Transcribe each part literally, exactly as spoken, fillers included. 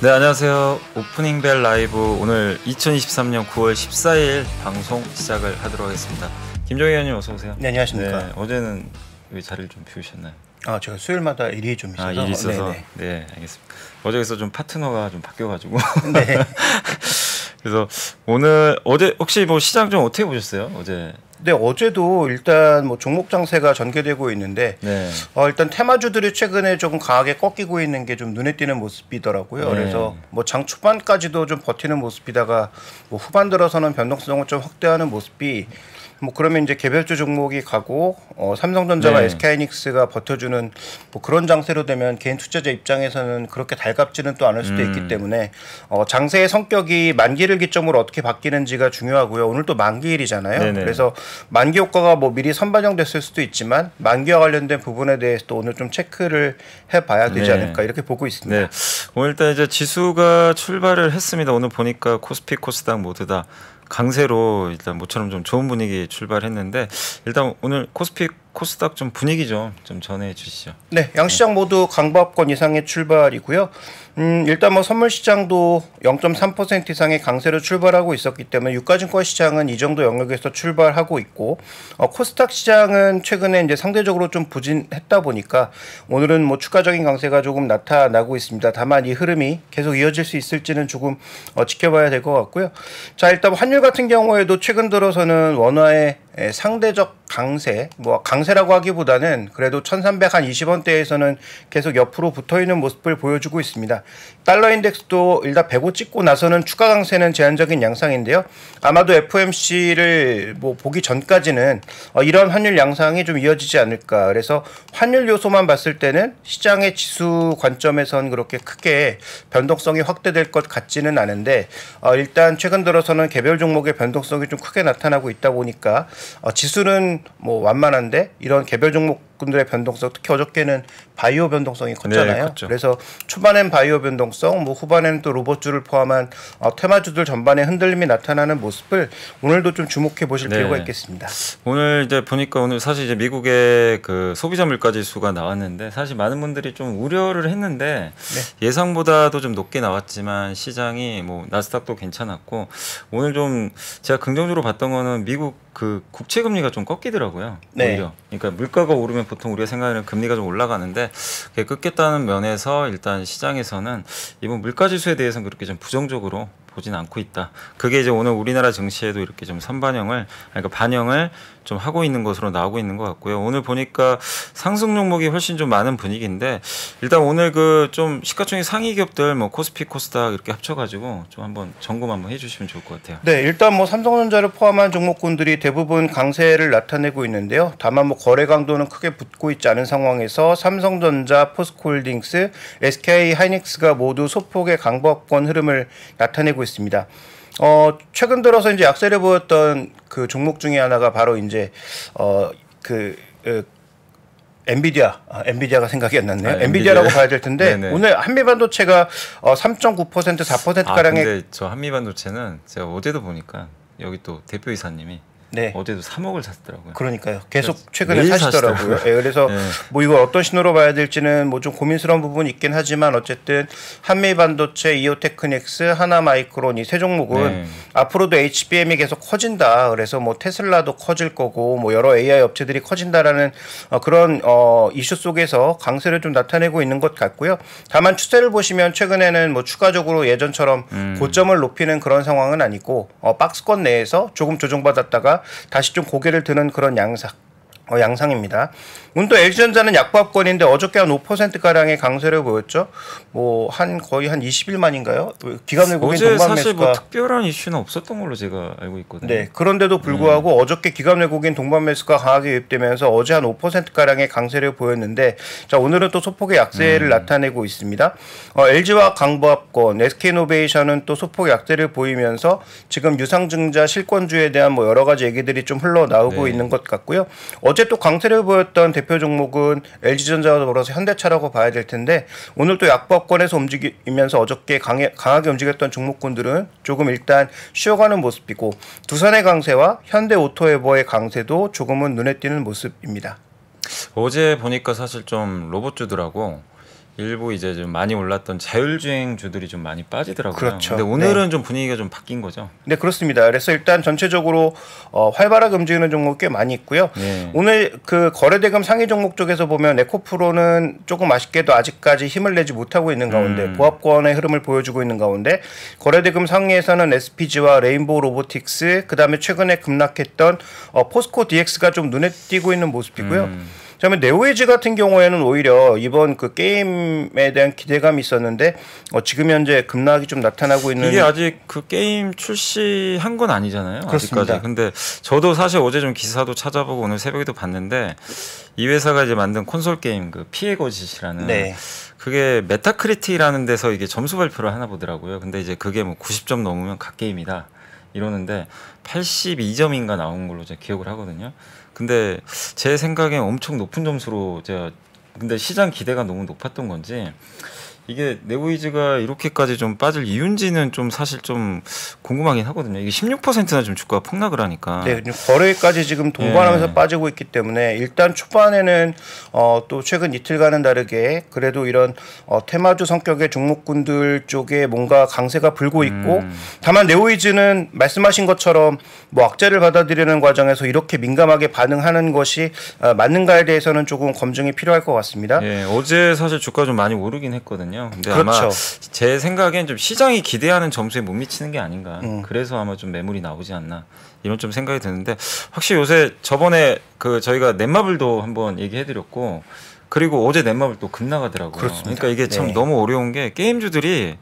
네, 안녕하세요. 오프닝벨라이브 오늘 이천이십삼년 구월 십사일 방송 시작을 하도록 하겠습니다. 김종효 의원님 어서 오세요. 네, 안녕하십니까. 네, 어제는 왜 자리를 좀 비우셨나요? 아, 제가 수요일마다 일이 좀 있어서. 아, 일이 있어서. 네네. 네, 알겠습니다. 어제에서 좀 파트너가 좀 바뀌어가지고. 네. 그래서 오늘 어제 혹시 뭐 시장 좀 어떻게 보셨어요? 어제. 네, 어제도 일단 뭐 종목 장세가 전개되고 있는데, 네. 어, 일단 테마주들이 최근에 조금 강하게 꺾이고 있는 게 좀 눈에 띄는 모습이더라고요. 네. 그래서 뭐 장 초반까지도 좀 버티는 모습이다가 뭐 후반 들어서는 변동성을 좀 확대하는 모습이. 뭐 그러면 이제 개별주 종목이 가고 어, 삼성전자와 네. 에스케이하이닉스가 버텨주는 뭐 그런 장세로 되면 개인 투자자 입장에서는 그렇게 달갑지는 또 않을 수도 음. 있기 때문에 어, 장세의 성격이 만기를 기점으로 어떻게 바뀌는지가 중요하고요. 오늘 또 만기일이잖아요. 네네. 그래서 만기 효과가 뭐 미리 선반영됐을 수도 있지만 만기와 관련된 부분에 대해서 또 오늘 좀 체크를 해봐야 되지 네. 않을까 이렇게 보고 있습니다. 네. 오늘 일단 이제 지수가 출발을 했습니다. 오늘 보니까 코스피, 코스닥 모두 다 강세로 일단 모처럼 좀 좋은 분위기 출발했는데 일단 오늘 코스피 코스닥 좀 분위기 좀, 좀 전해 주시죠. 네, 양시장 모두 강보합권 이상의 출발이고요. 음, 일단 뭐 선물시장도 영점 삼 퍼센트 이상의 강세로 출발하고 있었기 때문에 유가증권 시장은 이 정도 영역에서 출발하고 있고 어, 코스닥 시장은 최근에 이제 상대적으로 좀 부진했다 보니까 오늘은 뭐 추가적인 강세가 조금 나타나고 있습니다. 다만 이 흐름이 계속 이어질 수 있을지는 조금 어, 지켜봐야 될 것 같고요. 자, 일단 환율 같은 경우에도 최근 들어서는 원화의 예, 상대적 강세, 뭐 강세라고 하기보다는 그래도 천삼백이십 원대에서는 계속 옆으로 붙어있는 모습을 보여주고 있습니다. 달러 인덱스도 일단 백오 찍고 나서는 추가 강세는 제한적인 양상인데요. 아마도 에프엠씨를 뭐 보기 전까지는 어, 이런 환율 양상이 좀 이어지지 않을까. 그래서 환율 요소만 봤을 때는 시장의 지수 관점에선 그렇게 크게 변동성이 확대될 것 같지는 않은데 어, 일단 최근 들어서는 개별 종목의 변동성이 좀 크게 나타나고 있다 보니까 어, 지수는 뭐 완만한데 이런 개별 종목군들의 변동성 특히 어저께는 바이오 변동성이 컸잖아요. 네, 그래서 초반엔 바이오 변동성 뭐 후반에는 또 로봇주를 포함한 어, 테마주들 전반에 흔들림이 나타나는 모습을 오늘도 좀 주목해 보실 네. 필요가 있겠습니다. 오늘 이제 보니까 오늘 사실 이제 미국의 그 소비자 물가 지수가 나왔는데 사실 많은 분들이 좀 우려를 했는데 네. 예상보다도 좀 높게 나왔지만 시장이 뭐 나스닥도 괜찮았고 오늘 좀 제가 긍정적으로 봤던 거는 미국 그 국채 금리가 좀 꺾이더라고요. 네. 오히려. 그러니까 물가가 오르면 보통 우리가 생각하는 금리가 좀 올라가는데 그게 꺾였다는 면에서 일단 시장에서는 이번 물가 지수에 대해서는 그렇게 좀 부정적으로 보진 않고 있다. 그게 이제 오늘 우리나라 증시에도 이렇게 좀 선반영을 그러니까 반영을 좀 하고 있는 것으로 나오고 있는 것 같고요. 오늘 보니까 상승 종목이 훨씬 좀 많은 분위기인데 일단 오늘 그 좀 시가총액 상위 기업들 뭐 코스피, 코스닥 이렇게 합쳐가지고 좀 한번 점검 한번 해주시면 좋을 것 같아요. 네, 일단 뭐 삼성전자를 포함한 종목군들이 대부분 강세를 나타내고 있는데요. 다만 뭐 거래 강도는 크게 붙고 있지 않은 상황에서 삼성전자, 포스코홀딩스, 에스케이하이닉스가 모두 소폭의 강보합권 흐름을 나타내고 있습니다. 있습니다. 어, 최근 들어서 이제 약세를 보였던 그 종목 중에 하나가 바로 이제 어, 그, 그 엔비디아, 아, 엔비디아가 생각이 안 났네요. 아, 엔비디아라고 엔비디아. 봐야 될 텐데 네네. 오늘 한미반도체가 어, 삼점 구 퍼센트, 사 퍼센트 가량의. 아, 근데 저 한미반도체는 제가 어제도 보니까 여기 또 대표이사님이. 네. 어제도 삼억을 샀더라고요. 그러니까요. 계속 최근에 사시더라고요. 네, 그래서 네. 뭐 이걸 어떤 신호로 봐야 될지는 뭐 좀 고민스러운 부분이 있긴 하지만 어쨌든 한미반도체, 이오테크닉스, 하나 마이크론 이 세 종목은 네. 앞으로도 에이치비엠이 계속 커진다. 그래서 뭐 테슬라도 커질 거고 뭐 여러 에이아이 업체들이 커진다라는 어 그런 어 이슈 속에서 강세를 좀 나타내고 있는 것 같고요. 다만 추세를 보시면 최근에는 뭐 추가적으로 예전처럼 음. 고점을 높이는 그런 상황은 아니고 어 박스권 내에서 조금 조정받았다가 다시 좀 고개를 드는 그런 양상, 어, 양상입니다. 오늘 또 엘지전자는 약보합권인데 어저께 한 오 퍼센트가량의 강세를 보였죠. 뭐 한 거의 한 이십일 만인가요? 기관외국인 동반 매수가 사실 뭐 특별한 이슈는 없었던 걸로 제가 알고 있거든요. 네, 그런데도 불구하고 음. 어저께 기관외국인 동반 매수가 강하게 유입되면서 어제 한 오 퍼센트가량의 강세를 보였는데 자 오늘은 또 소폭의 약세를 음. 나타내고 있습니다. 어, 엘지화학 강보합권, 에스케이노베이션은 또 소폭의 약세를 보이면서 지금 유상증자 실권주에 대한 뭐 여러 가지 얘기들이 좀 흘러나오고 네. 있는 것 같고요. 어제 또 강세를 보였던 대표 종목은 엘지전자와 더불어서 현대차라고 봐야 될 텐데 오늘 또 약보합권에서 움직이면서 어저께 강해, 강하게 움직였던 종목군들은 조금 일단 쉬어가는 모습이고 두산의 강세와 현대오토에버의 강세도 조금은 눈에 띄는 모습입니다. 어제 보니까 사실 좀 로봇주들하고 일부 이제 좀 많이 올랐던 자율주행주들이 좀 많이 빠지더라고요. 그렇죠. 근데 오늘은 네. 좀 분위기가 좀 바뀐 거죠. 네, 그렇습니다. 그래서 일단 전체적으로 어, 활발하게 움직이는 종목 꽤 많이 있고요. 네. 오늘 그 거래대금 상위 종목 쪽에서 보면 에코프로는 조금 아쉽게도 아직까지 힘을 내지 못하고 있는 가운데 음. 보합권의 흐름을 보여주고 있는 가운데 거래대금 상위에서는 에스피지와 레인보우로보틱스, 그다음에 최근에 급락했던 어, 포스코홀딩스가 좀 눈에 띄고 있는 모습이고요. 음. 그다음에 네오에즈 같은 경우에는 오히려 이번 그 게임에 대한 기대감이 있었는데 어 지금 현재 급락이 좀 나타나고 있는. 이게 아직 그 게임 출시한 건 아니잖아요. 그렇습니다. 아직까지. 근데 저도 사실 어제 좀 기사도 찾아보고 오늘 새벽에도 봤는데 이 회사가 이제 만든 콘솔 게임 그 피해 거짓이라는 네. 그게 메타크리틱이라는 데서 이게 점수 발표를 하나 보더라고요. 근데 이제 그게 뭐 구십 점 넘으면 갓 게임이다 이러는데 팔십이 점인가 나온 걸로 제가 기억을 하거든요. 근데 제 생각엔 엄청 높은 점수로 제가 근데 시장 기대가 너무 높았던 건지 이게 네오이즈가 이렇게까지 좀 빠질 이유인지는 좀 사실 좀 궁금하긴 하거든요. 이게 십육 퍼센트나 지금 주가가 폭락을 하니까. 네, 거래까지 지금 동반하면서 네. 빠지고 있기 때문에 일단 초반에는 어, 또 최근 이틀과는 다르게 그래도 이런 어, 테마주 성격의 종목군들 쪽에 뭔가 강세가 불고 있고 음. 다만 네오이즈는 말씀하신 것처럼 뭐 악재를 받아들이는 과정에서 이렇게 민감하게 반응하는 것이 어, 맞는가에 대해서는 조금 검증이 필요할 것 같습니다. 네, 어제 사실 주가 좀 많이 오르긴 했거든요. 근데 그렇죠. 아마 제 생각엔 좀 시장이 기대하는 점수에 못 미치는 게 아닌가. 음. 그래서 아마 좀 매물이 나오지 않나 이런 좀 생각이 드는데 확실히 요새 저번에 그 저희가 넷마블도 한번 얘기해드렸고 그리고 어제 넷마블 또 급락하더라고요. 그렇습니다. 그러니까 이게 참 네. 너무 어려운 게 게임주들이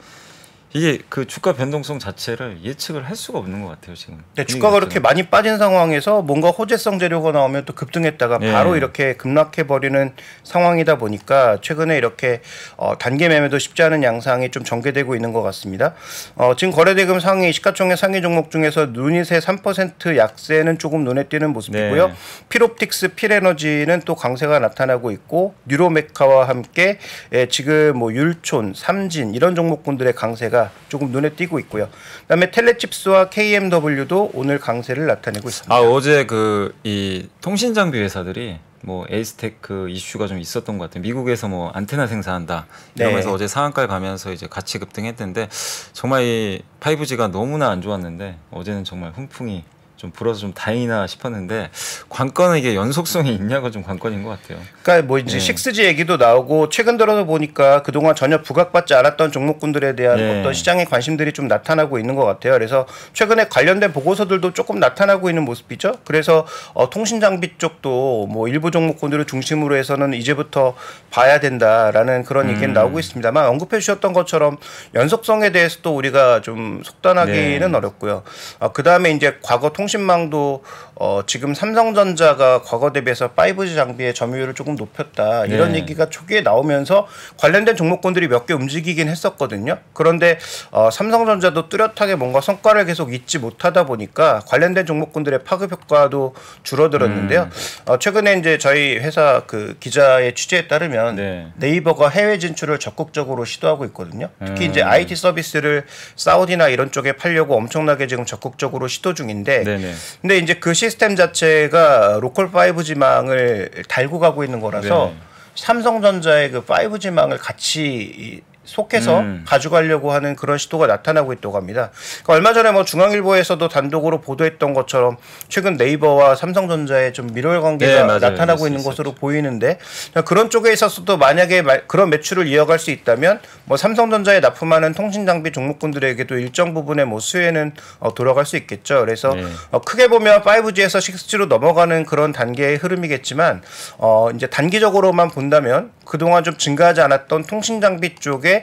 이게 그 주가 변동성 자체를 예측을 할 수가 없는 것 같아요 지금. 네, 주가가 같은. 그렇게 많이 빠진 상황에서 뭔가 호재성 재료가 나오면 또 급등했다가 네. 바로 이렇게 급락해 버리는 상황이다 보니까 최근에 이렇게 어, 단계 매매도 쉽지 않은 양상이 좀 전개되고 있는 것 같습니다. 어, 지금 거래대금 상위 시가총액 상위 종목 중에서 누니세 삼 퍼센트 약세는 조금 눈에 띄는 모습이고요. 네. 필옵틱스, 필에너지는 또 강세가 나타나고 있고 뉴로메카와 함께 예, 지금 뭐 율촌, 삼진 이런 종목군들의 강세가 조금 눈에 띄고 있고요. 그다음에 텔레칩스와 케이엠더블유도 오늘 강세를 나타내고 있습니다. 아 어제 그 이 통신 장비 회사들이 뭐 에이스테크 이슈가 좀 있었던 것 같아요. 미국에서 뭐 안테나 생산한다 이러면서 네. 어제 상한가를 가면서 이제 같이 급등했는데 정말 이 파이브지가 너무나 안 좋았는데 어제는 정말 훈풍이 좀 불어서 좀 다행이나 싶었는데 관건은 이게 연속성이 있냐가 좀 관건인 것 같아요. 그러니까 뭐 이제 네. 식스지 얘기도 나오고 최근 들어서 보니까 그동안 전혀 부각받지 않았던 종목군들에 대한 네. 어떤 시장의 관심들이 좀 나타나고 있는 것 같아요. 그래서 최근에 관련된 보고서들도 조금 나타나고 있는 모습이죠. 그래서 어, 통신장비 쪽도 뭐 일부 종목군들을 중심으로 해서는 이제부터 봐야 된다라는 그런 음. 얘기는 나오고 있습니다만 언급해 주셨던 것처럼 연속성에 대해서 또 우리가 좀 속단하기는 네. 어렵고요. 어, 그 다음에 이제 과거 통 통신망도 어 지금 삼성전자가 과거 대비해서 파이브지 장비의 점유율을 조금 높였다 이런 네. 얘기가 초기에 나오면서 관련된 종목군들이 몇 개 움직이긴 했었거든요. 그런데 어 삼성전자도 뚜렷하게 뭔가 성과를 계속 잊지 못하다 보니까 관련된 종목군들의 파급 효과도 줄어들었는데요. 음. 어 최근에 이제 저희 회사 그 기자의 취재에 따르면 네. 네이버가 해외 진출을 적극적으로 시도하고 있거든요. 특히 음. 이제 아이티 서비스를 사우디나 이런 쪽에 팔려고 엄청나게 지금 적극적으로 시도 중인데 네. 네네. 근데 이제 그 시스템 자체가 로컬 파이브지망을 달고 가고 있는 거라서 네네. 삼성전자의 그 파이브지망을 같이 속해서 음. 가져가려고 하는 그런 시도가 나타나고 있다고 합니다. 그러니까 얼마 전에 뭐 중앙일보에서도 단독으로 보도했던 것처럼 최근 네이버와 삼성전자의 좀 밀월 관계가 네, 맞아요. 나타나고 맞아요. 있는 맞아요. 것으로 보이는데 그런 쪽에 있어서도 만약에 그런 매출을 이어갈 수 있다면 뭐 삼성전자에 납품하는 통신장비 종목군들에게도 일정 부분의 뭐 수혜는 어, 돌아갈 수 있겠죠. 그래서 네. 어, 크게 보면 파이브지에서 식스지로 넘어가는 그런 단계의 흐름이겠지만 어, 이제 단기적으로만 본다면 그동안 좀 증가하지 않았던 통신장비 쪽에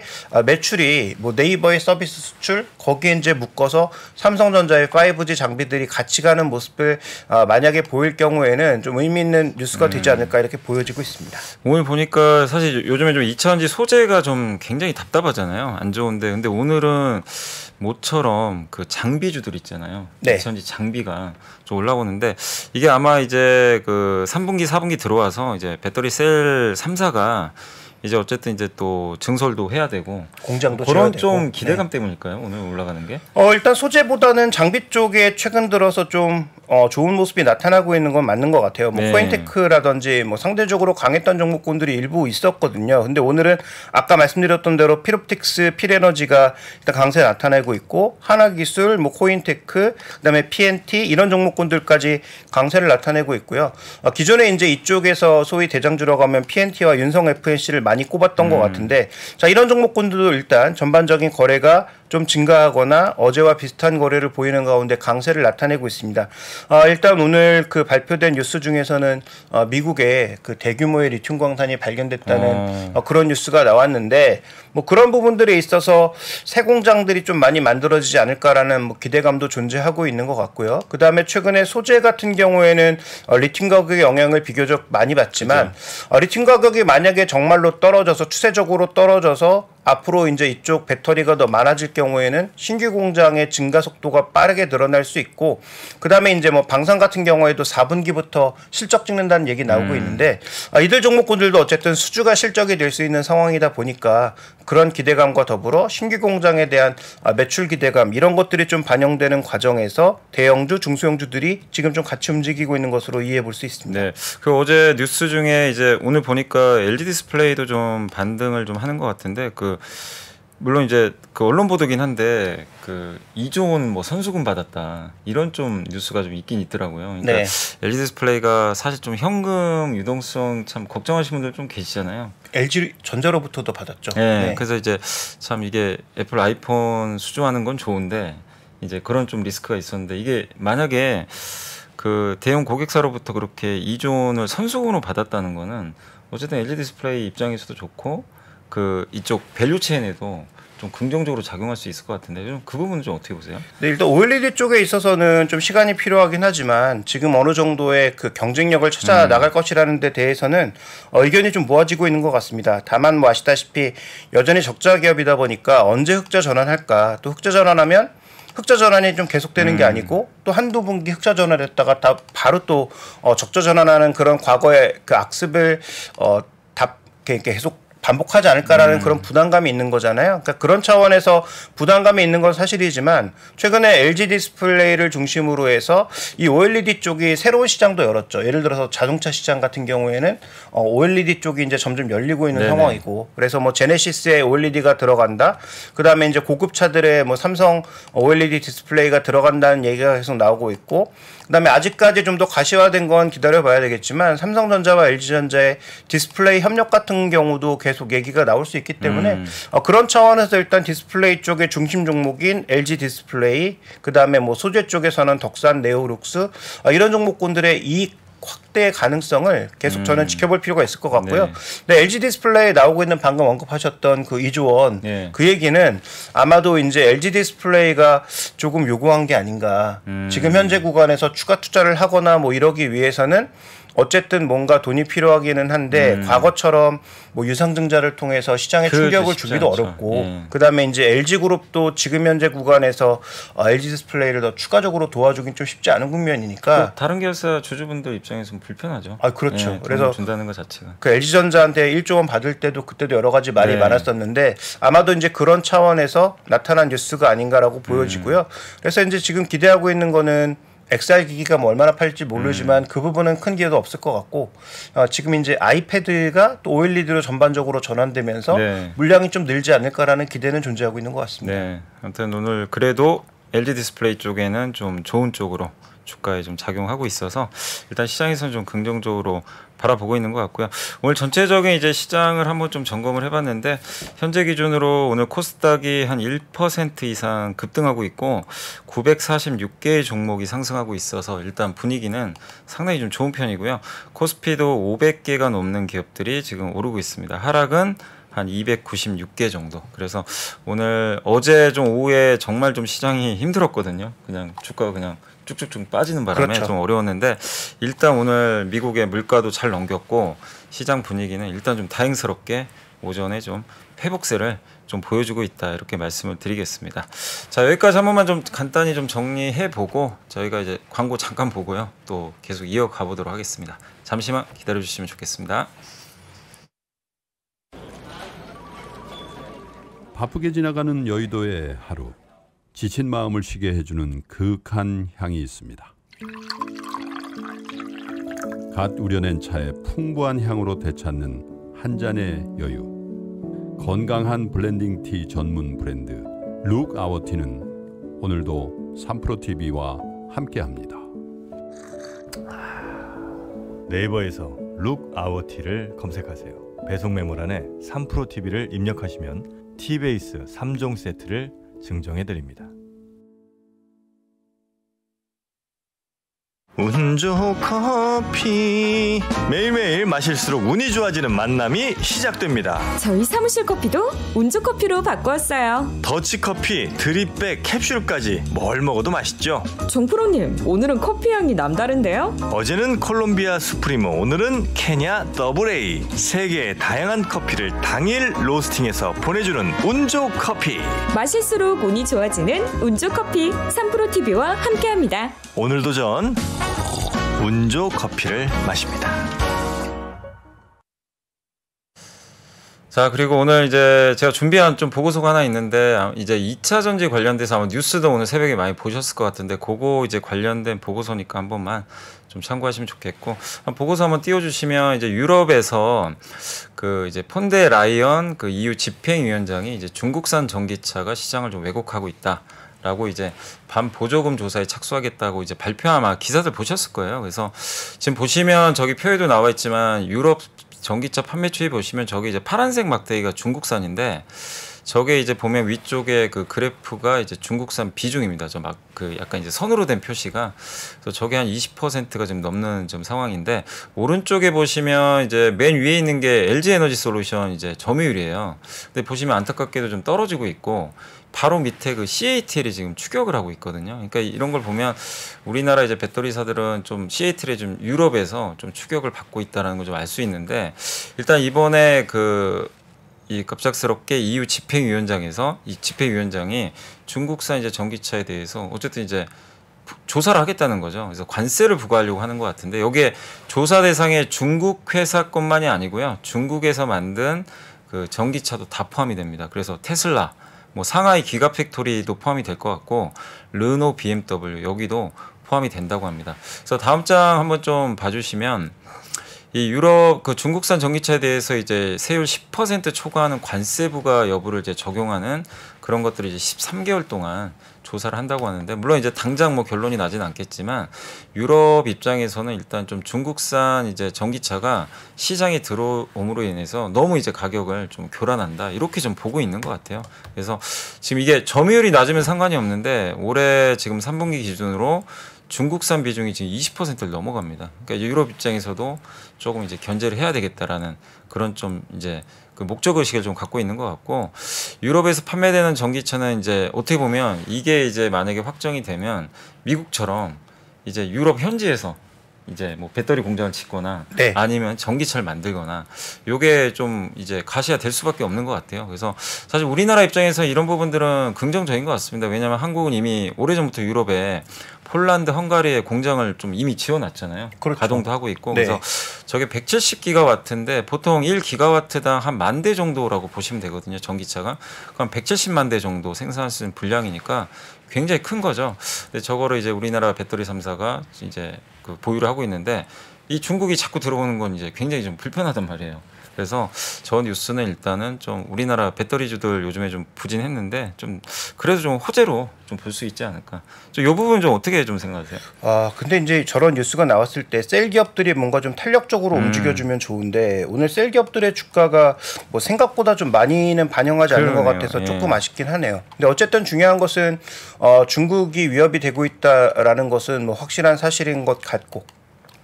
매출이 뭐 네이버의 서비스 수출 거기에 이제 묶어서 삼성전자의 파이브지 장비들이 같이 가는 모습을 만약에 보일 경우에는 좀 의미 있는 뉴스가 되지 않을까 이렇게 보여지고 있습니다. 오늘 보니까 사실 요즘에 좀 이차전지 소재가 좀 굉장히 답답하잖아요. 안 좋은데 근데 오늘은 모처럼 그 장비주들 있잖아요. 네. 이차전지 장비가 좀 올라오는데 이게 아마 이제 그 삼 분기, 사 분기 들어와서 이제 배터리 셀 삼사가 이제 어쨌든 이제 또 증설도 해야 되고 공장도 그런 좀 되고. 기대감 네. 때문일까요? 오늘 올라가는 게? 어 일단 소재보다는 장비 쪽에 최근 들어서 좀 어, 좋은 모습이 나타나고 있는 건 맞는 것 같아요. 뭐 네. 코인테크라든지 뭐 상대적으로 강했던 종목군들이 일부 있었거든요. 근데 오늘은 아까 말씀드렸던 대로 필옵틱스, 필에너지가 일단 강세 나타내고 있고 하나기술, 뭐 코인테크, 그다음에 피엔티 이런 종목군들까지 강세를 나타내고 있고요. 어, 기존에 이제 이쪽에서 소위 대장주로 가면 피엔티와 윤성 에프엔씨를 많이 꼽았던 음. 것 같은데 자 이런 종목군들도 일단 전반적인 거래가 좀 증가하거나 어제와 비슷한 거래를 보이는 가운데 강세를 나타내고 있습니다. 아, 일단 오늘 그 발표된 뉴스 중에서는 어, 미국의 그 대규모의 리튬 광산이 발견됐다는 음. 어, 그런 뉴스가 나왔는데 뭐 그런 부분들에 있어서 새 공장들이 좀 많이 만들어지지 않을까라는 뭐 기대감도 존재하고 있는 것 같고요. 그 다음에 최근에 소재 같은 경우에는 어, 리튬 가격의 영향을 비교적 많이 받지만 어, 리튬 가격이 만약에 정말로 떨어져서 추세적으로 떨어져서 앞으로 이제 이쪽 배터리가 더 많아질 경우에는 신규 공장의 증가 속도가 빠르게 늘어날 수 있고 그다음에 이제 뭐 방산 같은 경우에도 사 분기부터 실적 찍는다는 얘기 나오고 음. 있는데 아, 이들 종목군들도 어쨌든 수주가 실적이 될 수 있는 상황이다 보니까 그런 기대감과 더불어 신규 공장에 대한 아, 매출 기대감 이런 것들이 좀 반영되는 과정에서 대형주, 중소형주들이 지금 좀 같이 움직이고 있는 것으로 이해해 볼 수 있습니다. 네. 그 어제 뉴스 중에 이제 오늘 보니까 엘지디스플레이도 좀 반등을 좀 하는 것 같은데 그 물론 이제 그 언론 보도긴 한데 그 이종훈 뭐 선수금 받았다 이런 좀 뉴스가 좀 있긴 있더라고요. 그러니까 네. 엘지디스플레이가 사실 좀 현금 유동성 참 걱정하시는 분들 좀 계시잖아요. 엘지전자로부터도 받았죠. 네, 네. 그래서 이제 참 이게 애플 아이폰 수주하는 건 좋은데 이제 그런 좀 리스크가 있었는데 이게 만약에 그 대형 고객사로부터 그렇게 이종훈을 선수금으로 받았다는 거는 어쨌든 엘지디스플레이 입장에서도 좋고 그 이쪽 밸류체인에도 좀 긍정적으로 작용할 수 있을 것 같은데 좀 그 부분은 좀 어떻게 보세요? 네, 일단 오엘이디 쪽에 있어서는 좀 시간이 필요하긴 하지만 지금 어느 정도의 그 경쟁력을 찾아 음. 나갈 것이라는 데 대해서는 어, 의견이 좀 모아지고 있는 것 같습니다. 다만 뭐 아시다시피 여전히 적자 기업이다 보니까 언제 흑자 전환할까? 또 흑자 전환하면 흑자 전환이 좀 계속되는 음. 게 아니고 또 한두 분기 흑자 전환을 했다가 다 바로 또 어, 적자 전환하는 그런 과거의 그 악습을 어, 답 이렇게 계속 반복하지 않을까라는 음. 그런 부담감이 있는 거잖아요. 그러니까 그런 차원에서 부담감이 있는 건 사실이지만 최근에 엘지디스플레이를 중심으로 해서 이 오엘이디 쪽이 새로운 시장도 열었죠. 예를 들어서 자동차 시장 같은 경우에는 어, 오엘이디 쪽이 이제 점점 열리고 있는 네네. 상황이고 그래서 뭐 제네시스에 오엘이디가 들어간다. 그다음에 이제 고급차들의 뭐 삼성 오엘이디 디스플레이가 들어간다는 얘기가 계속 나오고 있고 그다음에 아직까지 좀 더 가시화된 건 기다려봐야 되겠지만 삼성전자와 엘지전자의 디스플레이 협력 같은 경우도 계속 계속 얘기가 나올 수 있기 때문에 음. 어, 그런 차원에서 일단 디스플레이 쪽의 중심 종목인 엘지디스플레이 그다음에 뭐 소재 쪽에서는 덕산, 네오룩스 어, 이런 종목군들의 이익 확대 가능성을 계속 음. 저는 지켜볼 필요가 있을 것 같고요. 네. 근데 엘지디스플레이 나오고 있는 방금 언급하셨던 그 이조원 네. 그 얘기는 아마도 이제 엘지디스플레이가 조금 요구한 게 아닌가. 음. 지금 현재 구간에서 추가 투자를 하거나 뭐 이러기 위해서는 어쨌든 뭔가 돈이 필요하기는 한데 음. 과거처럼 뭐 유상증자를 통해서 시장에 충격을 주기도 않죠. 어렵고 음. 그다음에 이제 엘지그룹도 지금 현재 구간에서 어, 엘지디스플레이를 더 추가적으로 도와주긴 좀 쉽지 않은 국면이니까 그 다른 기업사 주주분들 입장에서는 불편하죠. 아 그렇죠. 예, 그래서 준다는 것 자체가 그 엘지전자한테 일조 원 받을 때도 그때도 여러 가지 말이 네. 많았었는데 아마도 이제 그런 차원에서 나타난 뉴스가 아닌가라고 보여지고요. 음. 그래서 이제 지금 기대하고 있는 거는 엑스알 기기가 뭐 얼마나 팔지 모르지만 음. 그 부분은 큰 기회도 없을 것 같고 어, 지금 이제 아이패드가 또 오엘이디로 전반적으로 전환되면서 네. 물량이 좀 늘지 않을까라는 기대는 존재하고 있는 것 같습니다. 네. 아무튼 오늘 그래도 엘지 디스플레이 쪽에는 좀 좋은 쪽으로 주가에 좀 작용하고 있어서 일단 시장에서는 좀 긍정적으로 바라보고 있는 것 같고요. 오늘 전체적인 이제 시장을 한번 좀 점검을 해봤는데 현재 기준으로 오늘 코스닥이 한 일 퍼센트 이상 급등하고 있고 구백사십육 개의 종목이 상승하고 있어서 일단 분위기는 상당히 좀 좋은 편이고요. 코스피도 오백 개가 넘는 기업들이 지금 오르고 있습니다. 하락은 한 이백구십육 개 정도. 그래서 오늘 어제 좀 오후에 정말 좀 시장이 힘들었거든요. 그냥 주가가 그냥 쭉쭉쭉 빠지는 바람에 그렇죠. 좀 어려웠는데 일단 오늘 미국의 물가도 잘 넘겼고 시장 분위기는 일단 좀 다행스럽게 오전에 좀 회복세를 좀 보여주고 있다 이렇게 말씀을 드리겠습니다. 자 여기까지 한 번만 좀 간단히 좀 정리해보고 저희가 이제 광고 잠깐 보고요. 또 계속 이어가보도록 하겠습니다. 잠시만 기다려주시면 좋겠습니다. 바쁘게 지나가는 여의도의 하루, 지친 마음을 쉬게 해주는 그윽한 향이 있습니다. 갓 우려낸 차의 풍부한 향으로 되찾는 한 잔의 여유. 건강한 블렌딩 티 전문 브랜드 룩 아워티는 오늘도 삼프로티비와 함께합니다. 네이버에서 룩 아워티를 검색하세요. 배송 메모란에 삼프로티비를 입력하시면 티베이스 삼 종 세트를 증정해드립니다. 운조 커피, 매일매일 마실수록 운이 좋아지는 만남이 시작됩니다. 저희 사무실 커피도 운조 커피로 바꿨어요. 더치커피, 드립백, 캡슐까지 뭘 먹어도 맛있죠. 종프로님, 오늘은 커피 향이 남다른데요? 어제는 콜롬비아 수프리모, 오늘은 케냐 더블 A. 세계의 다양한 커피를 당일 로스팅해서 보내주는 운조 커피. 마실수록 운이 좋아지는 운조 커피, 삼프로티비와 함께합니다. 오늘도 전 운조 커피를 마십니다. 자, 그리고 오늘 이제 제가 준비한 좀 보고서가 하나 있는데, 이제 이 차 전지 관련돼서 아마 뉴스도 오늘 새벽에 많이 보셨을 것 같은데, 그거 이제 관련된 보고서니까 한 번만 좀 참고하시면 좋겠고, 보고서 한번 띄워주시면, 이제 유럽에서 그 이제 폰데어라이엔 그 이유 집행위원장이 이제 중국산 전기차가 시장을 좀 왜곡하고 있다. 라고 이제 반보조금 조사에 착수하겠다고 이제 발표한 아마 기사들 보셨을 거예요. 그래서 지금 보시면 저기 표에도 나와 있지만 유럽 전기차 판매 추이 보시면 저게 이제 파란색 막대기가 중국산인데 저게 이제 보면 위쪽에 그 그래프가 이제 중국산 비중입니다. 저 막 그 약간 이제 선으로 된 표시가 그래서 저게 한 이십 퍼센트가 지금 넘는 좀 상황인데 오른쪽에 보시면 이제 맨 위에 있는 게 엘지에너지 솔루션 이제 점유율이에요. 근데 보시면 안타깝게도 좀 떨어지고 있고 바로 밑에 그 씨에이티엘이 지금 추격을 하고 있거든요. 그러니까 이런 걸 보면 우리나라 이제 배터리사들은 좀 씨에이티엘이 좀 유럽에서 좀 추격을 받고 있다는 걸 좀 알 수 있는데 일단 이번에 그 이 갑작스럽게 이유 집행위원장에서 이 집행위원장이 중국산 이제 전기차에 대해서 어쨌든 이제 조사를 하겠다는 거죠. 그래서 관세를 부과하려고 하는 것 같은데 여기에 조사 대상에 중국 회사뿐만이 아니고요. 중국에서 만든 그 전기차도 다 포함이 됩니다. 그래서 테슬라, 뭐 상하이 기가팩토리도 포함이 될 것 같고 르노, 비엠더블유 여기도 포함이 된다고 합니다. 그래서 다음 장 한번 좀 봐주시면. 이 유럽 그 중국산 전기차에 대해서 이제 세율 십 퍼센트 초과하는 관세 부과 여부를 이제 적용하는 그런 것들을 이제 십삼 개월 동안 조사를 한다고 하는데 물론 이제 당장 뭐 결론이 나진 않겠지만 유럽 입장에서는 일단 좀 중국산 이제 전기차가 시장에 들어옴으로 인해서 너무 이제 가격을 좀 교란한다 이렇게 좀 보고 있는 것 같아요. 그래서 지금 이게 점유율이 낮으면 상관이 없는데 올해 지금 삼 분기 기준으로 중국산 비중이 지금 이십 퍼센트를 넘어갑니다. 그러니까 유럽 입장에서도 조금 이제 견제를 해야 되겠다라는 그런 좀 이제 그 목적 의식을 좀 갖고 있는 것 같고 유럽에서 판매되는 전기차는 이제 어떻게 보면 이게 이제 만약에 확정이 되면 미국처럼 이제 유럽 현지에서 이제 뭐 배터리 공장을 짓거나 네. 아니면 전기차를 만들거나 요게 좀 이제 가시화 될 수밖에 없는 것 같아요. 그래서 사실 우리나라 입장에서 이런 부분들은 긍정적인 것 같습니다. 왜냐하면 한국은 이미 오래전부터 유럽에 폴란드, 헝가리에 공장을 좀 이미 지어놨잖아요. 그렇죠. 가동도 하고 있고 네. 그래서 저게 백칠십 기가와트인데 보통 일 기가와트당 한 만 대 정도라고 보시면 되거든요. 전기차가 그럼 백칠십만 대 정도 생산할 수 있는 분량이니까 굉장히 큰 거죠. 근데 저거를 이제 우리나라 배터리 삼 사가 이제 그 보유를 하고 있는데 이 중국이 자꾸 들어오는 건 이제 굉장히 좀 불편하단 말이에요. 그래서 저 뉴스는 일단은 좀 우리나라 배터리주들 요즘에 좀 부진했는데 좀 그래도 좀 호재로 좀 볼 수 있지 않을까. 이 부분 좀 어떻게 좀 생각하세요? 아 근데 이제 저런 뉴스가 나왔을 때 셀 기업들이 뭔가 좀 탄력적으로 음. 움직여주면 좋은데 오늘 셀 기업들의 주가가 뭐 생각보다 좀 많이는 반영하지 그러네요. 않는 것 같아서 예. 조금 아쉽긴 하네요. 근데 어쨌든 중요한 것은 어, 중국이 위협이 되고 있다라는 것은 뭐 확실한 사실인 것 같고.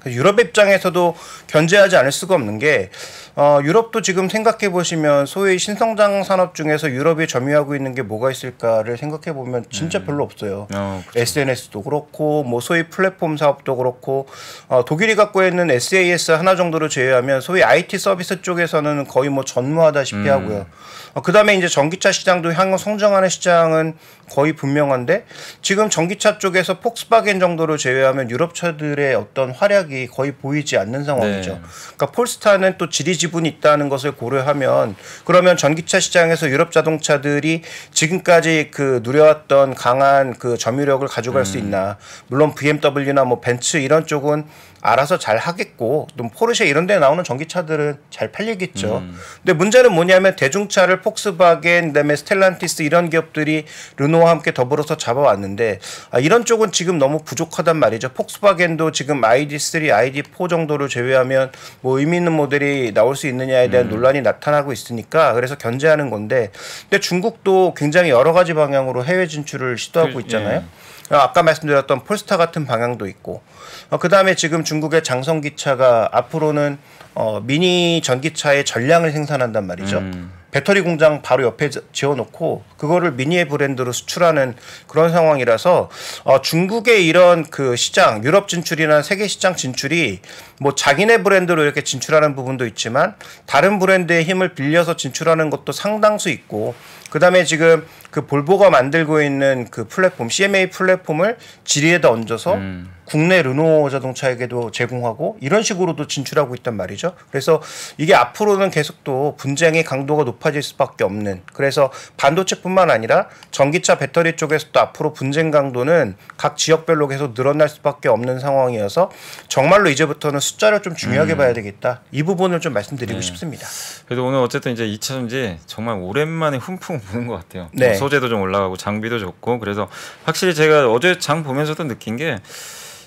유럽 입장에서도 견제하지 않을 수가 없는 게 어, 유럽도 지금 생각해 보시면 소위 신성장 산업 중에서 유럽이 점유하고 있는 게 뭐가 있을까를 생각해 보면 진짜 음. 별로 없어요. 어, 에스엔에스도 그렇고 뭐 소위 플랫폼 사업도 그렇고 어, 독일이 갖고 있는 에스에이에스 하나 정도를 제외하면 소위 아이티 서비스 쪽에서는 거의 뭐 전무하다시피 음. 하고요. 어, 그 다음에 이제 전기차 시장도 향후 성장하는 시장은 거의 분명한데, 지금 전기차 쪽에서 폭스바겐 정도로 제외하면 유럽차들의 어떤 활약이 거의 보이지 않는 상황이죠. 네. 그러니까 폴스타는 또 지리 지분이 있다는 것을 고려하면, 그러면 전기차 시장에서 유럽 자동차들이 지금까지 그 누려왔던 강한 그 점유력을 가져갈 음. 수 있나. 물론 비엠더블유나 뭐 벤츠 이런 쪽은 알아서 잘 하겠고, 또 포르쉐 이런 데 나오는 전기차들은 잘 팔리겠죠. 음. 근데 문제는 뭐냐면 대중차를 폭스바겐, 그다음에 스텔란티스 이런 기업들이 르노와 함께 더불어서 잡아왔는데, 아, 이런 쪽은 지금 너무 부족하단 말이죠. 폭스바겐도 지금 아이디 쓰리, 아이디 포 정도를 제외하면 뭐 의미 있는 모델이 나올 수 있느냐에 대한 음. 논란이 나타나고 있으니까 그래서 견제하는 건데, 근데 중국도 굉장히 여러 가지 방향으로 해외 진출을 시도하고 그, 있잖아요. 예. 아까 말씀드렸던 폴스타 같은 방향도 있고, 어, 그다음에 지금 중국의 장성기차가 앞으로는 어, 미니 전기차의 전량을 생산한단 말이죠. 음. 배터리 공장 바로 옆에 지어놓고 그거를 미니의 브랜드로 수출하는 그런 상황이라서, 어, 중국의 이런 그 시장, 유럽 진출이나 세계 시장 진출이 뭐 자기네 브랜드로 이렇게 진출하는 부분도 있지만 다른 브랜드의 힘을 빌려서 진출하는 것도 상당수 있고, 그다음에 지금 그 볼보가 만들고 있는 그 플랫폼, 씨엠에이 플랫폼을 지리에다 얹어서 음. 국내 르노 자동차에게도 제공하고 이런 식으로도 진출하고 있단 말이죠. 그래서 이게 앞으로는 계속 또 분쟁의 강도가 높아질 수밖에 없는, 그래서 반도체뿐만 아니라 전기차 배터리 쪽에서도 앞으로 분쟁 강도는 각 지역별로 계속 늘어날 수밖에 없는 상황이어서 정말로 이제부터는 숫자를 좀 중요하게 음. 봐야 되겠다, 이 부분을 좀 말씀드리고 네. 싶습니다. 그래도 오늘 어쨌든 이제 이 차 전지 정말 오랜만에 훈풍 부는 것 같아요. 네. 소재도 좀 올라가고 장비도 좋고, 그래서 확실히 제가 어제 장 보면서도 느낀 게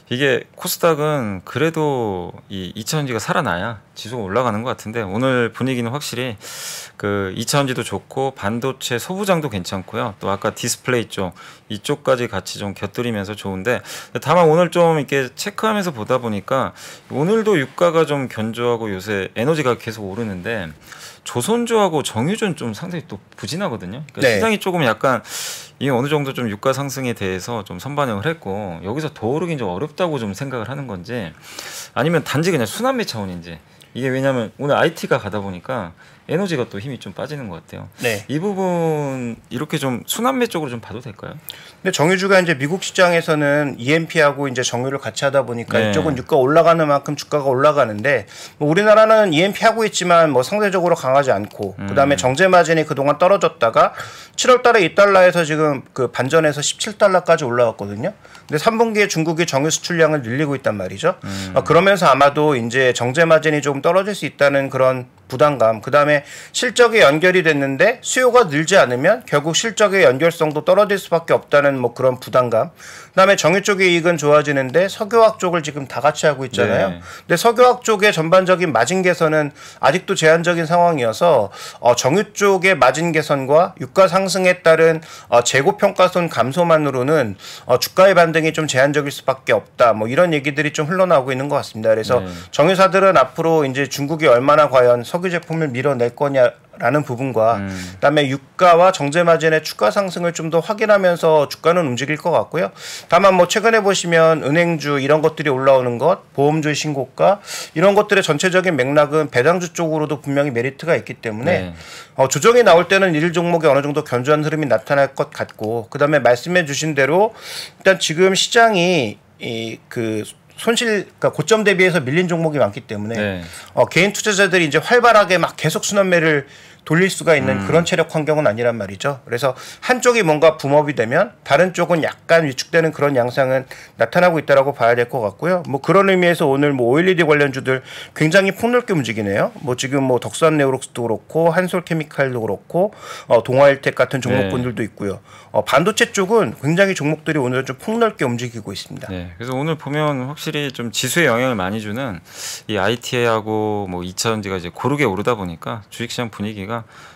이게 코스닥은 그래도 이 이차전지가 살아나야 지수가 올라가는 것 같은데, 오늘 분위기는 확실히 그 이차전지도 좋고 반도체 소부장도 괜찮고요. 또 아까 디스플레이 쪽 이쪽까지 같이 좀 곁들이면서 좋은데, 다만 오늘 좀 이렇게 체크하면서 보다 보니까 오늘도 유가가 좀 견조하고 요새 에너지가 계속 오르는데 조선주하고 정유주는 좀 상당히 또 부진하거든요. 그러니까 네. 시장이 조금 약간 이 어느 정도 좀 유가 상승에 대해서 좀 선반영을 했고, 여기서 더 오르긴 좀 어렵다고 좀 생각을 하는 건지, 아니면 단지 그냥 순환매 차원인지. 이게 왜냐하면 오늘 아이티가 가다 보니까 에너지가 또 힘이 좀 빠지는 것 같아요. 네. 이 부분 이렇게 좀 순환매 쪽으로 좀 봐도 될까요? 근데 정유주가 이제 미국 시장에서는 이엠피하고 이제 정유를 같이 하다 보니까 네. 이쪽은 유가 올라가는 만큼 주가가 올라가는데, 뭐 우리나라는 이엠피 하고 있지만 뭐 상대적으로 강하지 않고, 음. 그다음에 정제 마진이 그동안 떨어졌다가 칠월 달에 이 달러에서 지금 그 반전해서 십칠 달러까지 올라왔거든요. 근데 삼 분기에 중국이 정유 수출량을 늘리고 있단 말이죠. 음. 아, 그러면서 아마도 이제 정제 마진이 조금 떨어질 수 있다는 그런 부담감, 그다음에 실적에 연결이 됐는데 수요가 늘지 않으면 결국 실적의 연결성도 떨어질 수밖에 없다는 뭐 그런 부담감, 그다음에 정유 쪽의 이익은 좋아지는데 석유화학 쪽을 지금 다 같이 하고 있잖아요. 네. 근데 석유화학 쪽의 전반적인 마진 개선은 아직도 제한적인 상황이어서, 어, 정유 쪽의 마진 개선과 유가 상승에 따른 어, 재고 평가손 감소만으로는 어, 주가의 반등이 좀 제한적일 수밖에 없다, 뭐 이런 얘기들이 좀 흘러나오고 있는 것 같습니다. 그래서 네. 정유사들은 앞으로 이제 중국이 얼마나 과연 석유 제품을 밀어낼 거냐라는 부분과 음. 그다음에 유가와 정제 마진의 추가 상승을 좀 더 확인하면서 주가는 움직일 것 같고요. 다만 뭐 최근에 보시면 은행주 이런 것들이 올라오는 것, 보험주의 신고가 이런 것들의 전체적인 맥락은 배당주 쪽으로도 분명히 메리트가 있기 때문에 네. 어, 조정이 나올 때는 일 종목에 어느 정도 견조한 흐름이 나타날 것 같고, 그다음에 말씀해 주신 대로 일단 지금 시장이 이 그 손실, 그러니까 고점 대비해서 밀린 종목이 많기 때문에 네. 어, 개인 투자자들이 이제 활발하게 막 계속 순환매를 돌릴 수가 있는 음. 그런 체력 환경은 아니란 말이죠. 그래서 한쪽이 뭔가 붐업이 되면 다른 쪽은 약간 위축되는 그런 양상은 나타나고 있다라고 봐야 될 것 같고요. 뭐 그런 의미에서 오늘 뭐 오엘이디 관련주들 굉장히 폭넓게 움직이네요. 뭐 지금 뭐 덕산 네오룩스도 그렇고 한솔케미칼도 그렇고 어, 동아일텍 같은 종목군들도 네. 있고요. 어, 반도체 쪽은 굉장히 종목들이 오늘 좀 폭넓게 움직이고 있습니다. 네. 그래서 오늘 보면 확실히 좀 지수에 영향을 많이 주는 이 아이티하고 뭐 이차전지가 이제 고르게 오르다 보니까 주식시장 분위기가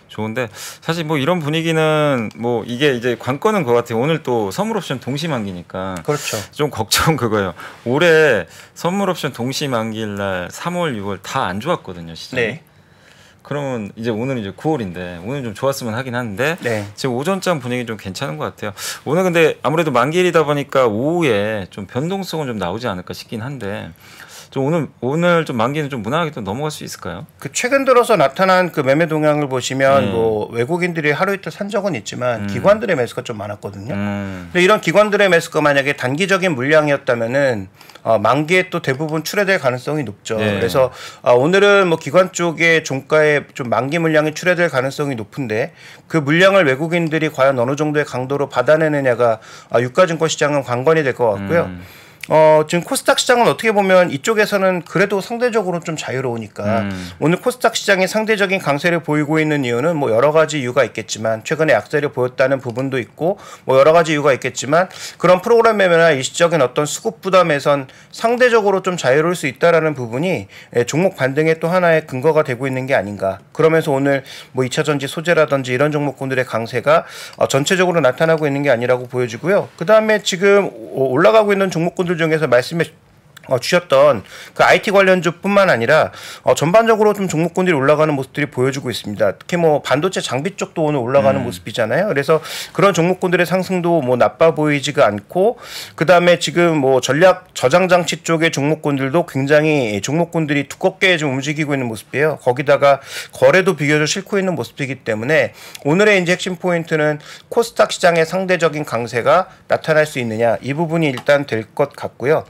좋은데, 사실 뭐 이런 분위기는 뭐 이게 이제 관건은 그거 같아요. 오늘 또 선물옵션 동시만기니까 그렇죠. 좀 걱정 그거예요. 올해 선물옵션 동시만기일 날 삼월, 유월 다 안 좋았거든요, 시장이. 네. 그러면 이제 오늘 이제 구월인데 오늘 좀 좋았으면 하긴 한데 네. 지금 오전장 분위기 좀 괜찮은 것 같아요. 오늘 근데 아무래도 만기일이다 보니까 오후에 좀 변동성은 좀 나오지 않을까 싶긴 한데, 좀 오늘 오늘 좀 만기는 좀 무난하게 좀 넘어갈 수 있을까요? 그 최근 들어서 나타난 그 매매 동향을 보시면 음. 뭐 외국인들이 하루 이틀 산 적은 있지만 음. 기관들의 매수가 좀 많았거든요. 음. 근데 이런 기관들의 매수가 만약에 단기적인 물량이었다면은 어, 만기에 또 대부분 출회될 가능성이 높죠. 네. 그래서 어, 오늘은 뭐 기관 쪽의 종가에 좀 만기 물량이 출회될 가능성이 높은데 그 물량을 외국인들이 과연 어느 정도의 강도로 받아내느냐가 어, 유가증권 시장은 관건이 될 것 같고요. 음. 어, 지금 코스닥 시장은 어떻게 보면 이쪽에서는 그래도 상대적으로 좀 자유로우니까 음. 오늘 코스닥 시장이 상대적인 강세를 보이고 있는 이유는 뭐 여러 가지 이유가 있겠지만 최근에 약세를 보였다는 부분도 있고 뭐 여러 가지 이유가 있겠지만 그런 프로그램 매매나 일시적인 어떤 수급 부담에선 상대적으로 좀 자유로울 수 있다라는 부분이 종목 반등의 또 하나의 근거가 되고 있는 게 아닌가. 그러면서 오늘 뭐 이차전지 소재라든지 이런 종목군들의 강세가 전체적으로 나타나고 있는 게 아니라고 보여지고요. 그 다음에 지금 올라가고 있는 종목군들 중에서 말씀해 주셨던 그 아이티 관련주뿐만 아니라 어 전반적으로 좀 종목군들이 올라가는 모습들이 보여주고 있습니다. 특히 뭐 반도체 장비 쪽도 오늘 올라가는 음. 모습이잖아요. 그래서 그런 종목군들의 상승도 뭐 나빠 보이지가 않고 그 다음에 지금 뭐 전략 저장 장치 쪽의 종목군들도 굉장히 종목군들이 두껍게 좀 움직이고 있는 모습이에요. 거기다가 거래도 비교적 싣고 있는 모습이기 때문에 오늘의 이제 핵심 포인트는 코스닥 시장의 상대적인 강세가 나타날 수 있느냐 이 부분이 일단 될 것 같고요.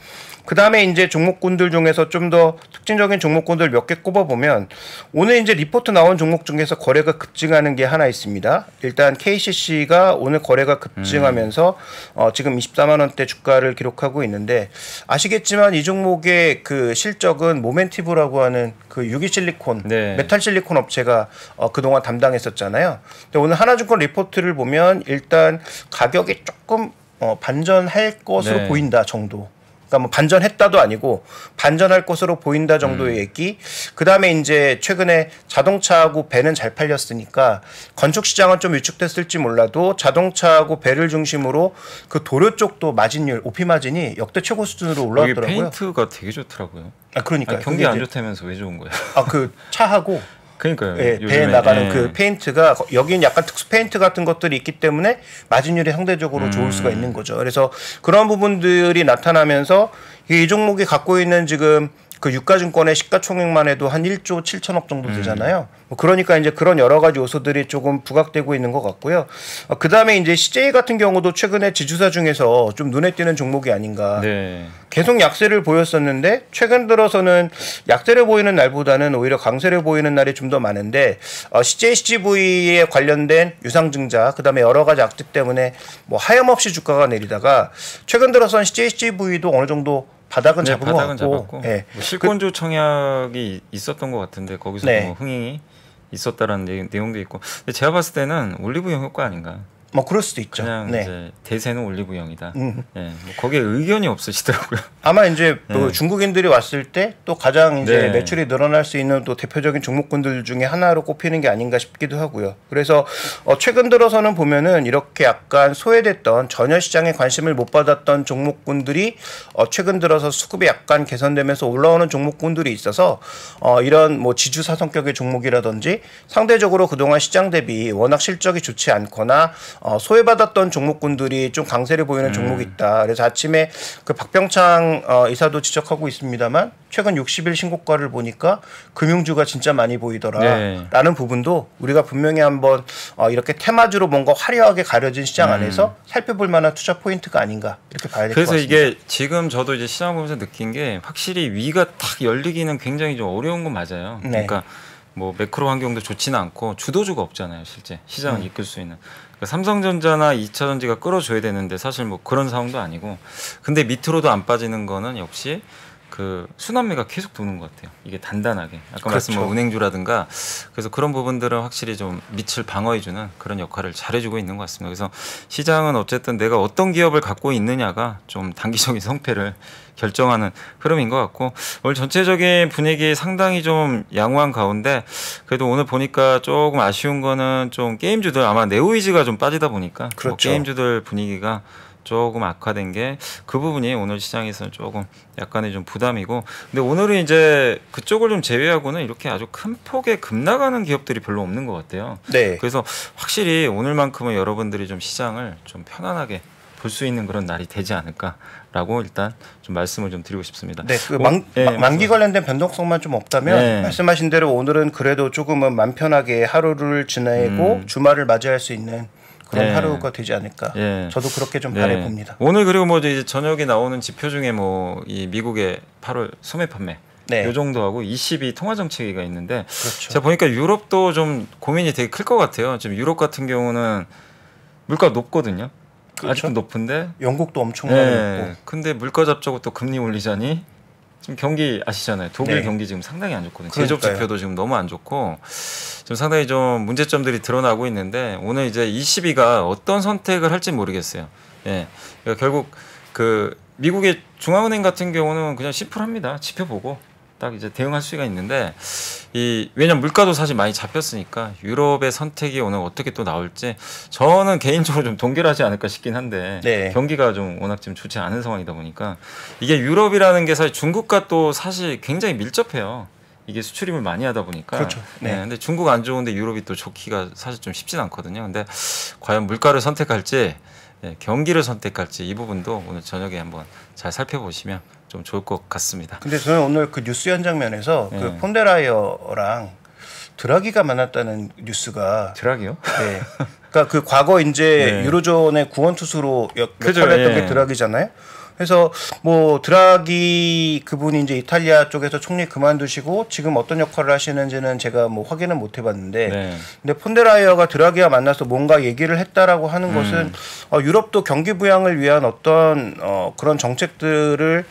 그 다음에 이제 종목군들 중에서 좀 더 특징적인 종목군들 몇 개 꼽아보면 오늘 이제 리포트 나온 종목 중에서 거래가 급증하는 게 하나 있습니다. 일단 케이씨씨가 오늘 거래가 급증하면서 음. 어, 지금 이십사만 원대 주가를 기록하고 있는데 아시겠지만 이 종목의 그 실적은 모멘티브라고 하는 그 유기실리콘, 네. 메탈실리콘 업체가 어, 그동안 담당했었잖아요. 근데 오늘 하나증권 리포트를 보면 일단 가격이 조금 어, 반전할 것으로 네. 보인다 정도. 그러니까 뭐 반전했다도 아니고 반전할 것으로 보인다 정도의 얘기. 음. 그 다음에 이제 최근에 자동차하고 배는 잘 팔렸으니까 건축 시장은 좀 위축됐을지 몰라도 자동차하고 배를 중심으로 그 도료 쪽도 마진율, 오피 마진이 역대 최고 수준으로 올라왔더라고요. 여기 페인트가 되게 좋더라고요. 아 그러니까 경기 안 좋다면서 왜 좋은 거야? 아 그 차하고. 그러니까요. 예, 배에 나가는 예. 그 페인트가 여기는 약간 특수 페인트 같은 것들이 있기 때문에 마진율이 상대적으로 음. 좋을 수가 있는 거죠. 그래서 그런 부분들이 나타나면서 이 종목이 갖고 있는 지금 그 유가증권의 시가총액만 해도 한 일조 칠천억 정도 되잖아요. 음. 그러니까 이제 그런 여러 가지 요소들이 조금 부각되고 있는 것 같고요. 어, 그 다음에 이제 씨제이 같은 경우도 최근에 지주사 중에서 좀 눈에 띄는 종목이 아닌가. 네. 계속 약세를 보였었는데 최근 들어서는 약세를 보이는 날보다는 오히려 강세를 보이는 날이 좀 더 많은데 어, 씨제이 씨지브이에 관련된 유상증자 그 다음에 여러 가지 악재 때문에 뭐 하염없이 주가가 내리다가 최근 들어서는 씨제이 씨지브이도 어느 정도 바닥은, 네, 잡은 바닥은 것 같고, 잡았고 네. 뭐 실권주 그, 청약이 있었던 것 같은데 거기서 네. 뭐 흥행이 있었다라는 내용도 있고 근데 제가 봤을 때는 올리브영 효과 아닌가? 뭐 그럴 수도 있죠. 그냥 네. 이제 대세는 올리브영이다. 음. 네. 뭐 거기에 의견이 없으시더라고요. 아마 이제 네. 또 중국인들이 왔을 때 또 가장 이제 네. 매출이 늘어날 수 있는 또 대표적인 종목군들 중에 하나로 꼽히는 게 아닌가 싶기도 하고요. 그래서 어 최근 들어서는 보면은 이렇게 약간 소외됐던 전혀 시장에 관심을 못 받았던 종목군들이 어 최근 들어서 수급이 약간 개선되면서 올라오는 종목군들이 있어서 어 이런 뭐 지주사 성격의 종목이라든지 상대적으로 그동안 시장 대비 워낙 실적이 좋지 않거나 어, 소외받았던 종목군들이 좀 강세를 보이는 음. 종목이 있다. 그래서 아침에 그 박병창 어, 이사도 지적하고 있습니다만 최근 육십 일 신고가를 보니까 금융주가 진짜 많이 보이더라라는 네. 부분도 우리가 분명히 한번 어, 이렇게 테마주로 뭔가 화려하게 가려진 시장 음. 안에서 살펴볼 만한 투자 포인트가 아닌가 이렇게 봐야 될 것 같습니다. 그래서 이게 지금 저도 이제 시장 보면서 느낀 게 확실히 위가 탁 열리기는 굉장히 좀 어려운 건 맞아요. 네. 그러니까 뭐 매크로 환경도 좋지는 않고 주도주가 없잖아요. 실제 시장을 음. 이끌 수 있는. 그러니까 삼성전자나 이차전지가 끌어줘야 되는데 사실 뭐 그런 상황도 아니고 근데 밑으로도 안 빠지는 거는 역시 그 순환매가 계속 도는 것 같아요. 이게 단단하게 아까 그렇죠. 말씀한 은행주라든가 그래서 그런 부분들은 확실히 좀 밑을 방어해주는 그런 역할을 잘해주고 있는 것 같습니다. 그래서 시장은 어쨌든 내가 어떤 기업을 갖고 있느냐가 좀 단기적인 성패를 결정하는 흐름인 것 같고 오늘 전체적인 분위기 상당히 좀 양호한 가운데 그래도 오늘 보니까 조금 아쉬운 거는 좀 게임주들 아마 네오이지가 좀 빠지다 보니까 그렇죠. 뭐 게임주들 분위기가 조금 악화된 게 그 부분이 오늘 시장에서는 조금 약간의 좀 부담이고 근데 오늘은 이제 그쪽을 좀 제외하고는 이렇게 아주 큰 폭의 급락하는 기업들이 별로 없는 것 같아요. 네. 그래서 확실히 오늘만큼은 여러분들이 좀 시장을 좀 편안하게 볼 수 있는 그런 날이 되지 않을까라고 일단 좀 말씀을 좀 드리고 싶습니다. 네, 그 만, 오, 네, 만기 관련된 변동성만 좀 없다면 네. 말씀하신 대로 오늘은 그래도 조금은 맘 편하게 하루를 지내고 음. 주말을 맞이할 수 있는 그런 네. 하루가 되지 않을까. 네. 저도 그렇게 좀 바래 네. 봅니다. 오늘 그리고 뭐 이제 저녁에 나오는 지표 중에 뭐 이 미국의 팔월 소매 판매 네. 요 정도하고 이십이 통화정책위가 있는데 그렇죠. 제가 보니까 유럽도 좀 고민이 되게 클 것 같아요. 지금 유럽 같은 경우는 물가 높거든요. 그렇죠? 아직도 높은데 영국도 엄청나게 네. 높고 근데 물가 잡자고 또 금리 올리자니 지금 경기 아시잖아요. 독일 네. 경기 지금 상당히 안 좋거든요. 제조업 지표도 지금 너무 안 좋고 지금 상당히 좀 문제점들이 드러나고 있는데 오늘 이제 이십이가 어떤 선택을 할지 모르겠어요. 예, 그러니까 결국 그 미국의 중앙은행 같은 경우는 그냥 심플합니다. 지표 보고 딱 이제 대응할 수가 있는데 이 왜냐면 물가도 사실 많이 잡혔으니까 유럽의 선택이 오늘 어떻게 또 나올지 저는 개인적으로 좀 동결하지 않을까 싶긴 한데 네. 경기가 좀 워낙 지금 좋지 않은 상황이다 보니까 이게 유럽이라는 게 사실 중국과 또 사실 굉장히 밀접해요. 이게 수출입을 많이 하다 보니까 그렇죠. 네. 네, 근데 중국 안 좋은데 유럽이 또 좋기가 사실 좀 쉽진 않거든요. 근데 과연 물가를 선택할지 네, 경기를 선택할지 이 부분도 오늘 저녁에 한번 잘 살펴보시면 좀 좋을 것 같습니다. 근데 저는 오늘 그 뉴스 현장면에서 네. 그 폰데라이어랑 드라기가 만났다는 뉴스가 드라기요? 네. 그러니까 그 과거 이제 네. 유로존의 구원투수로 역할했던 예. 게 드라기잖아요. 그래서 뭐 드라기 그분이 이제 이탈리아 쪽에서 총리 그만두시고 지금 어떤 역할을 하시는지는 제가 뭐 확인은 못 해봤는데 네. 근데 폰데라이어가 드라기와 만나서 뭔가 얘기를 했다라고 하는 음. 것은 어, 유럽도 경기 부양을 위한 어떤 어, 그런 정책들을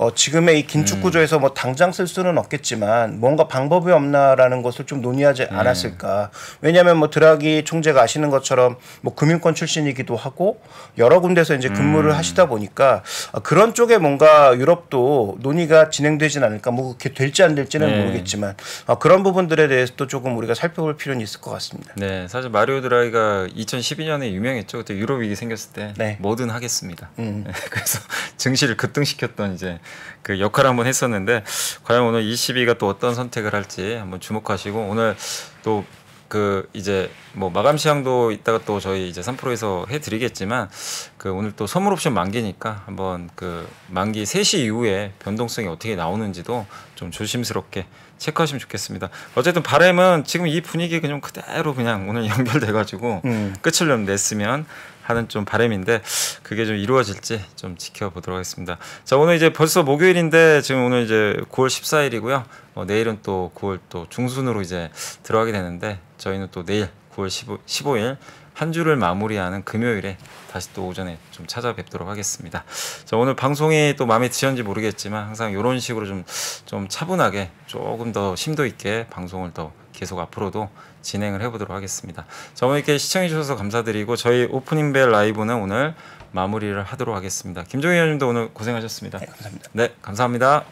어, 지금의 이 긴축 구조에서 뭐 당장 쓸 수는 없겠지만 뭔가 방법이 없나라는 것을 좀 논의하지 않았을까. 왜냐하면 뭐 드라기 총재가 아시는 것처럼 뭐 금융권 출신이기도 하고 여러 군데서 이제 근무를 음. 하시다 보니까 그런 쪽에 뭔가 유럽도 논의가 진행되진 않을까. 뭐 그렇게 될지 안 될지는 네. 모르겠지만 어, 그런 부분들에 대해서도 조금 우리가 살펴볼 필요는 있을 것 같습니다. 네, 사실 마리오 드라기가 이천십이 년에 유명했죠. 그때 유럽 위기 생겼을 때 네. 뭐든 하겠습니다. 음. 그래서 증시를 급등시켰던 이제. 그 역할 한번 했었는데 과연 오늘 이십이가 또 어떤 선택을 할지 한번 주목하시고 오늘 또 그 이제 뭐 마감 시황도 이따가 또 저희 이제 삼 프로에서 해드리겠지만 그 오늘 또 선물 옵션 만기니까 한번 그 만기 세 시 이후에 변동성이 어떻게 나오는지도 좀 조심스럽게 체크하시면 좋겠습니다. 어쨌든 바램은 지금 이 분위기 그냥 그대로 그냥 오늘 연결돼가지고 음. 끝을 좀 냈으면. 하는 좀 바람인데 그게 좀 이루어질지 좀 지켜보도록 하겠습니다. 자 오늘 이제 벌써 목요일인데 지금 오늘 이제 구월 십사일이고요. 어, 내일은 또 구월 또 중순으로 이제 들어가게 되는데 저희는 또 내일 구월 십오일 한 주를 마무리하는 금요일에 다시 또 오전에 좀 찾아뵙도록 하겠습니다. 자 오늘 방송이 또 마음에 드셨는지 모르겠지만 항상 이런 식으로 좀 좀 차분하게 조금 더 심도 있게 방송을 더 계속 앞으로도 진행을 해보도록 하겠습니다. 자, 오늘 이렇게 시청해주셔서 감사드리고 저희 오프닝벨 라이브는 오늘 마무리를 하도록 하겠습니다. 김종효 님도 오늘 고생하셨습니다. 네, 감사합니다. 네, 감사합니다.